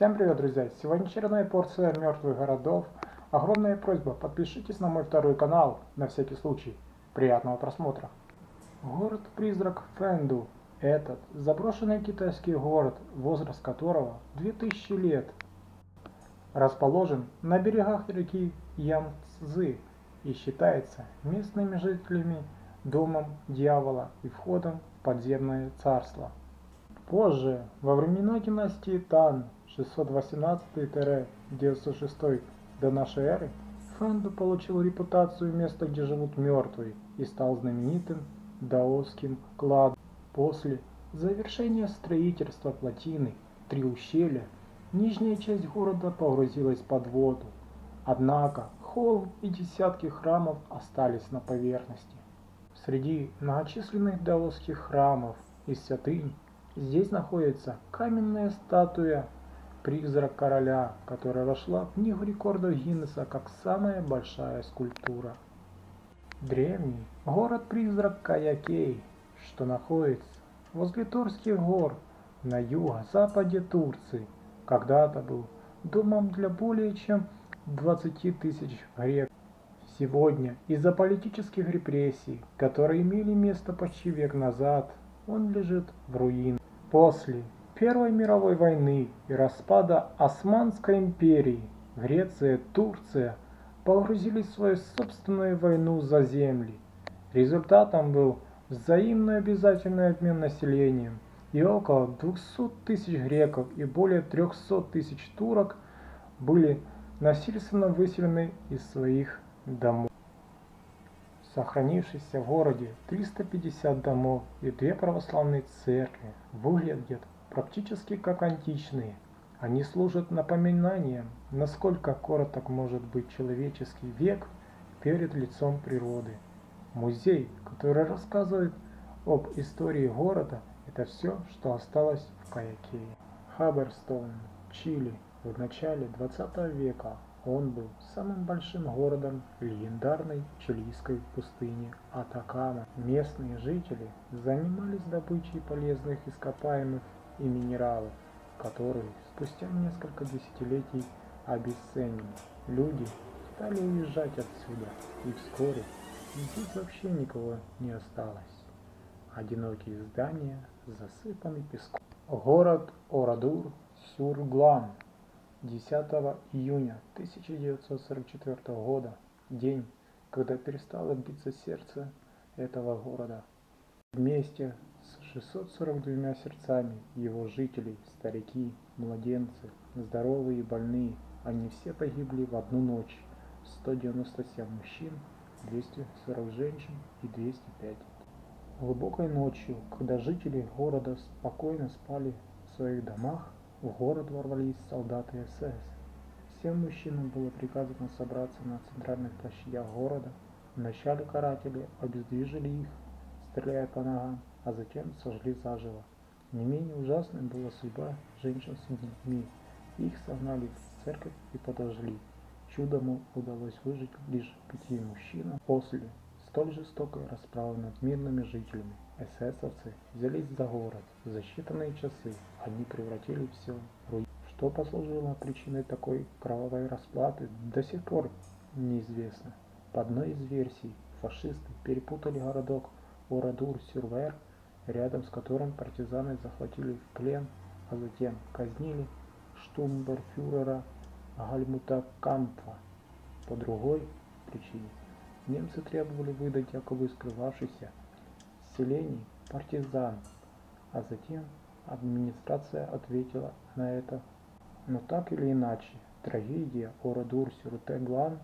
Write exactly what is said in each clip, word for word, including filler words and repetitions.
Всем привет, друзья! Сегодня очередная порция мертвых городов. Огромная просьба, подпишитесь на мой второй канал, на всякий случай. Приятного просмотра! Город-призрак Фэнду. Этот заброшенный китайский город, возраст которого две тысячи лет. Расположен на берегах реки Ямцзы и считается местными жителями домом дьявола и входом в подземное царство. Позже, во времена династии Тан шестьсот восемнадцатый — девятьсот шестой до нашей эры, Фэнду получил репутацию места, где живут мертвые, и стал знаменитым даосским кладом. После завершения строительства плотины «Три ущелья» нижняя часть города погрузилась под воду, однако холм и десятки храмов остались на поверхности. Среди многочисленных даосских храмов и святынь здесь находится каменная статуя «Призрак короля», которая вошла в книгу рекордов Гиннеса как самая большая скульптура. Древний город-призрак Каякей, что находится возле Турских гор на юго-западе Турции, когда-то был домом для более чем двадцати тысяч греков. Сегодня из-за политических репрессий, которые имели место почти век назад, он лежит в руинах. После Первой мировой войны и распада Османской империи Греция, Турция погрузились в свою собственную войну за земли. Результатом был взаимный обязательный обмен населением, и около двухсот тысяч греков и более трёхсот тысяч турок были насильственно выселены из своих домов. Сохранившийся в городе триста пятьдесят домов и две православные церкви выглядят практически как античные. Они служат напоминанием, насколько короток может быть человеческий век перед лицом природы. Музей, который рассказывает об истории города, это все, что осталось в Каякее. Хаберстоун, Чили. В начале двадцатого века он был самым большим городом легендарной чилийской пустыни Атакама. Местные жители занимались добычей полезных ископаемых и минералов, которые спустя несколько десятилетий обесценили. Люди стали уезжать отсюда, и вскоре здесь вообще никого не осталось. Одинокие здания засыпаны песком. Город Орадур-сюр-Глан. десятого июня тысяча девятьсот сорок четвёртого года, день, когда перестало биться сердце этого города. Вместе с шестьюстами сорок двумя сердцами его жителей, старики, младенцы, здоровые и больные, они все погибли в одну ночь. сто девяносто семь мужчин, двести сорок женщин и двести пять. Глубокой ночью, когда жители города спокойно спали в своих домах, в город ворвались солдаты эс эс. Всем мужчинам было приказано собраться на центральных площадях города. Вначале каратели обездвижили их, стреляя по ногам, а затем сожгли заживо. Не менее ужасной была судьба женщин с детьми. Их согнали в церковь и подожгли. Чудом удалось выжить лишь пяти мужчинам. После столь жестокой расправы над мирными жителями эсэсовцы взялись за город. За считанные часы они превратили все в руины. Что послужило причиной такой кровавой расплаты, до сих пор неизвестно. По одной из версий, фашисты перепутали городок Орадур-сюр-Вер, рядом с которым партизаны захватили в плен, а затем казнили штурмбанфюрера Гальмута Кампфа. По другой причине немцы требовали выдать якобы скрывавшихся в селении партизан, а затем администрация ответила на это. Но так или иначе, трагедия Орадур-сюр-Глан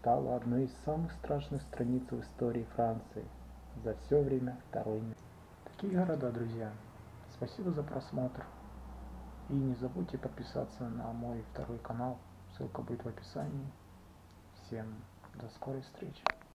стала одной из самых страшных страниц в истории Франции за все время Второй мира. Такие города, друзья. Спасибо за просмотр. И не забудьте подписаться на мой второй канал. Ссылка будет в описании. Всем до скорой встречи.